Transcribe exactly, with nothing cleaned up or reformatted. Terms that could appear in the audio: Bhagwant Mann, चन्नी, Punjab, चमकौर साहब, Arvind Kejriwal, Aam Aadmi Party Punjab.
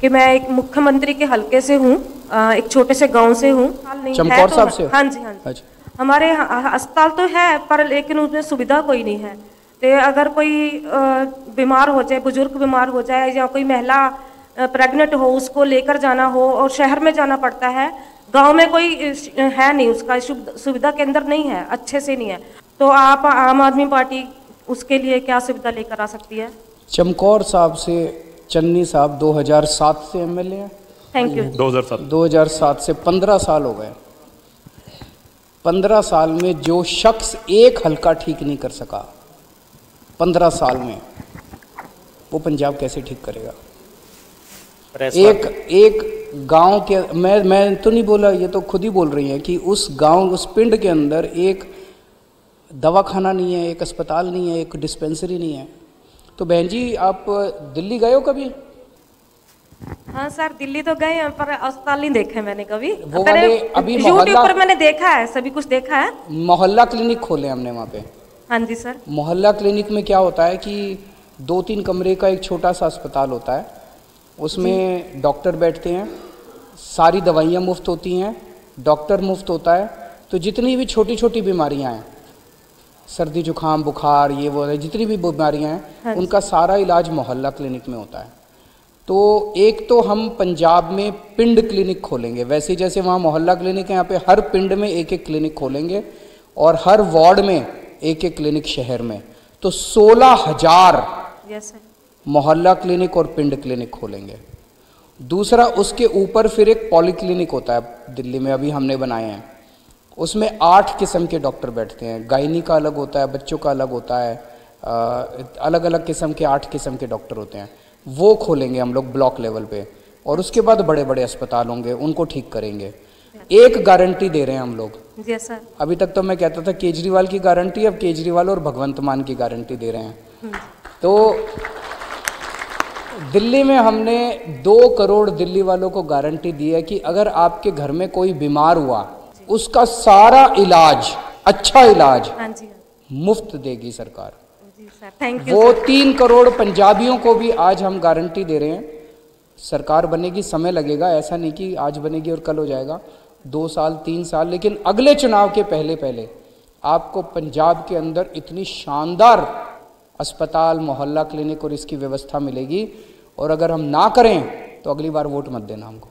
कि मैं एक मुख्यमंत्री के हलके से हूँ, एक छोटे से गांव से हूँ। चमकौर साहब से? हाँ जी, हाँ जी। हमारे अस्पताल तो है पर लेकिन उसमें सुविधा कोई नहीं है। तो अगर कोई बीमार हो जाए, बुजुर्ग बीमार हो जाए या कोई महिला प्रेग्नेंट हो, उसको लेकर जाना हो और शहर में जाना पड़ता है, गांव में कोई है नहीं, उसका सुविधा केंद्र नहीं है, अच्छे से नहीं है। तो आप आम आदमी पार्टी उसके लिए क्या सुविधा लेकर आ सकती है? चमकौर साहब से चन्नी साहब दो हज़ार सात से एमएलए हैं। Thank you. दो हज़ार सात से पंद्रह साल हो गए। पंद्रह साल में जो शख्स एक हल्का ठीक नहीं कर सका, पंद्रह साल में वो पंजाब कैसे ठीक करेगा? एक एक गांव के, मैं मैं तो नहीं बोला, ये तो खुद ही बोल रही हैं कि उस गांव, उस पिंड के अंदर एक दवाखाना नहीं है, एक अस्पताल नहीं है, एक डिस्पेंसरी नहीं है। तो बहन जी, आप दिल्ली गए हो कभी? हाँ सर, दिल्ली तो गए हैं पर अस्पताल नहीं देखे मैंने कभी। वो वाले अभी यूट्यूब पर मैंने देखा है, सभी कुछ देखा है। मोहल्ला क्लिनिक खोले हमने वहाँ पे। हाँ जी सर। मोहल्ला क्लिनिक में क्या होता है कि दो तीन कमरे का एक छोटा सा अस्पताल होता है, उसमें डॉक्टर बैठते हैं, सारी दवाइयाँ मुफ्त होती हैं, डॉक्टर मुफ्त होता है। तो जितनी भी छोटी छोटी बीमारियाँ हैं, सर्दी जुकाम बुखार ये वो, जितनी भी बीमारियाँ हैं, उनका सारा इलाज मोहल्ला क्लिनिक में होता है। तो एक तो हम पंजाब में पिंड क्लिनिक खोलेंगे, वैसे जैसे वहाँ मोहल्ला क्लिनिक है, यहाँ पे हर पिंड में एक एक क्लिनिक खोलेंगे और हर वार्ड में एक एक क्लिनिक शहर में। तो सोलह हजार मोहल्ला क्लिनिक और पिंड क्लिनिक खोलेंगे। दूसरा, उसके ऊपर फिर एक पॉली क्लिनिक होता है दिल्ली में, अभी हमने बनाए हैं। उसमें आठ किस्म के डॉक्टर बैठते हैं, गायनी का अलग होता है, बच्चों का अलग होता है, आ, अलग अलग किस्म के आठ किस्म के डॉक्टर होते हैं। वो खोलेंगे हम लोग ब्लॉक लेवल पे, और उसके बाद बड़े बड़े अस्पताल होंगे, उनको ठीक करेंगे। एक गारंटी दे रहे हैं हम लोग। जी सर। अभी तक तो मैं कहता था केजरीवाल की गारंटी, अब केजरीवाल और भगवंत मान की गारंटी दे रहे हैं। तो दिल्ली में हमने दो करोड़ दिल्ली वालों को गारंटी दी है कि अगर आपके घर में कोई बीमार हुआ, उसका सारा इलाज, अच्छा इलाज मुफ्त देगी सरकार। जी सर, थैंक यू। वो तीन करोड़ पंजाबियों को भी आज हम गारंटी दे रहे हैं। सरकार बनेगी, समय लगेगा, ऐसा नहीं कि आज बनेगी और कल हो जाएगा, दो साल तीन साल, लेकिन अगले चुनाव के पहले पहले आपको पंजाब के अंदर इतनी शानदार अस्पताल, मोहल्ला क्लिनिक और इसकी व्यवस्था मिलेगी। और अगर हम ना करें तो अगली बार वोट मत देना हमको।